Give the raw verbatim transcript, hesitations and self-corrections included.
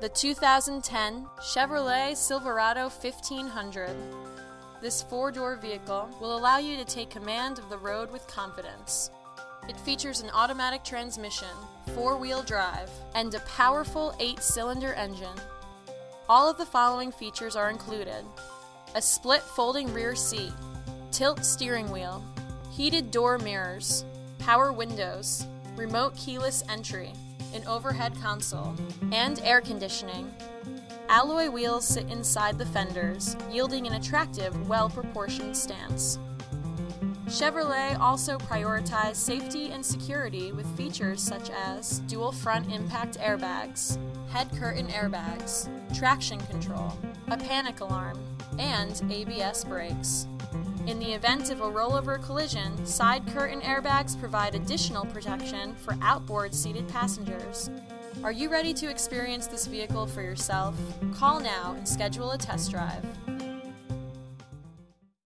The two thousand ten Chevrolet Silverado fifteen hundred. This four-door vehicle will allow you to take command of the road with confidence. It features an automatic transmission, four-wheel drive, and a powerful eight-cylinder engine. All of the following features are included: a split folding rear seat, tilt steering wheel, heated door mirrors, power windows, remote keyless entry, an overhead console, and air conditioning. Alloy wheels sit inside the fenders, yielding an attractive, well-proportioned stance. Chevrolet also prioritizes safety and security with features such as dual front impact airbags, head curtain airbags, traction control, a panic alarm, and A B S brakes. In the event of a rollover collision, side curtain airbags provide additional protection for outboard seated passengers. Are you ready to experience this vehicle for yourself? Call now and schedule a test drive.